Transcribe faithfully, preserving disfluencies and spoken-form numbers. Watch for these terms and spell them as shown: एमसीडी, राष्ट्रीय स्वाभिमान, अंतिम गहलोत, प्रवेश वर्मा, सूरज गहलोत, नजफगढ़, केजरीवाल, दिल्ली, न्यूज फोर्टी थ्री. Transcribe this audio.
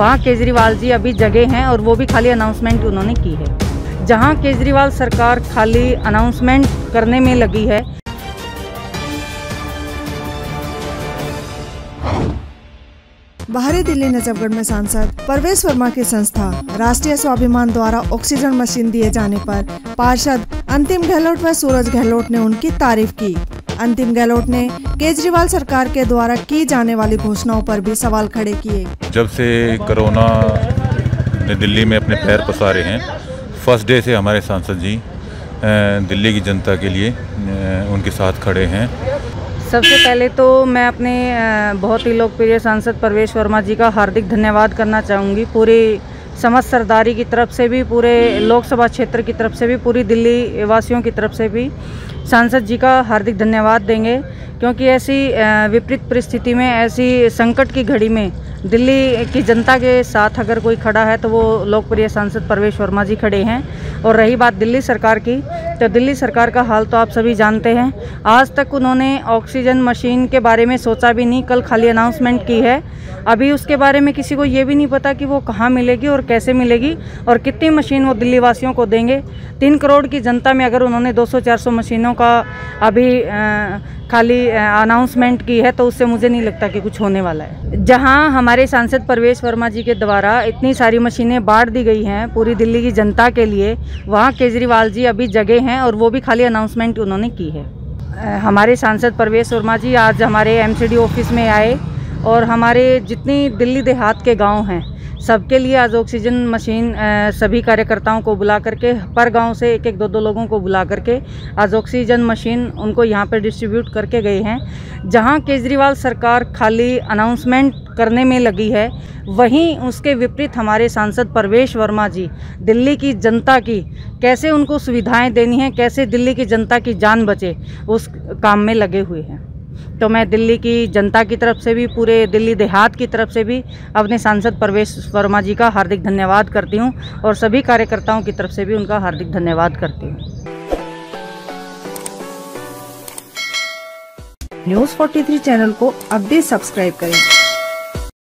वहाँ केजरीवाल जी अभी जगह हैं और वो भी खाली अनाउंसमेंट उन्होंने की है। जहाँ केजरीवाल सरकार खाली अनाउंसमेंट करने में लगी है। बाहरी दिल्ली नजफगढ़ में सांसद प्रवेश वर्मा की संस्था राष्ट्रीय स्वाभिमान द्वारा ऑक्सीजन मशीन दिए जाने पर पार्षद अंतिम गहलोत व सूरज गहलोत ने उनकी तारीफ की। अंतिम गहलोत ने केजरीवाल सरकार के द्वारा की जाने वाली घोषणाओं पर भी सवाल खड़े किए। जब से कोरोना ने दिल्ली में अपने पैर पसारे हैं, फर्स्ट डे से हमारे सांसद जी दिल्ली की जनता के लिए उनके साथ खड़े हैं। सबसे पहले तो मैं अपने बहुत ही लोकप्रिय सांसद प्रवेश वर्मा जी का हार्दिक धन्यवाद करना चाहूँगी। पूरी समाज सरदारी की तरफ से भी, पूरे लोकसभा क्षेत्र की तरफ से भी, पूरी दिल्ली वासियों की तरफ से भी सांसद जी का हार्दिक धन्यवाद देंगे, क्योंकि ऐसी विपरीत परिस्थिति में, ऐसी संकट की घड़ी में दिल्ली की जनता के साथ अगर कोई खड़ा है तो वो लोकप्रिय सांसद प्रवेश वर्मा जी खड़े हैं। और रही बात दिल्ली सरकार की, तो दिल्ली सरकार का हाल तो आप सभी जानते हैं। आज तक उन्होंने ऑक्सीजन मशीन के बारे में सोचा भी नहीं, कल खाली अनाउंसमेंट की है। अभी उसके बारे में किसी को ये भी नहीं पता कि वो कहाँ मिलेगी और कैसे मिलेगी और कितनी मशीन वो दिल्ली वासियों को देंगे। तीन करोड़ की जनता में अगर उन्होंने दो सौ चार सौ मशीनों का अभी खाली अनाउंसमेंट की है तो उससे मुझे नहीं लगता कि कुछ होने वाला है। जहाँ हमारे सांसद प्रवेश वर्मा जी के द्वारा इतनी सारी मशीनें बांट दी गई हैं पूरी दिल्ली की जनता के लिए, वहाँ केजरीवाल जी अभी जगह हैं और वो भी खाली अनाउंसमेंट उन्होंने की है। हमारे सांसद प्रवेश वर्मा जी आज हमारे एमसीडी ऑफिस में आए और हमारे जितनी दिल्ली देहात के गाँव हैं सबके लिए आज ऑक्सीजन मशीन सभी कार्यकर्ताओं को बुला करके, पर गांव से एक एक दो दो लोगों को बुला करके आज ऑक्सीजन मशीन उनको यहां पर डिस्ट्रीब्यूट करके गए हैं। जहां केजरीवाल सरकार खाली अनाउंसमेंट करने में लगी है, वहीं उसके विपरीत हमारे सांसद प्रवेश वर्मा जी दिल्ली की जनता की कैसे उनको सुविधाएँ देनी है, कैसे दिल्ली की जनता की जान बचे, उस काम में लगे हुए हैं। तो मैं दिल्ली की जनता की तरफ से भी, पूरे दिल्ली देहात की तरफ से भी अपने सांसद प्रवेश वर्मा जी का हार्दिक धन्यवाद करती हूं और सभी कार्यकर्ताओं की तरफ से भी उनका हार्दिक धन्यवाद करती हूं। न्यूज फोर्टी थ्री चैनल को अब भी सब्सक्राइब करें।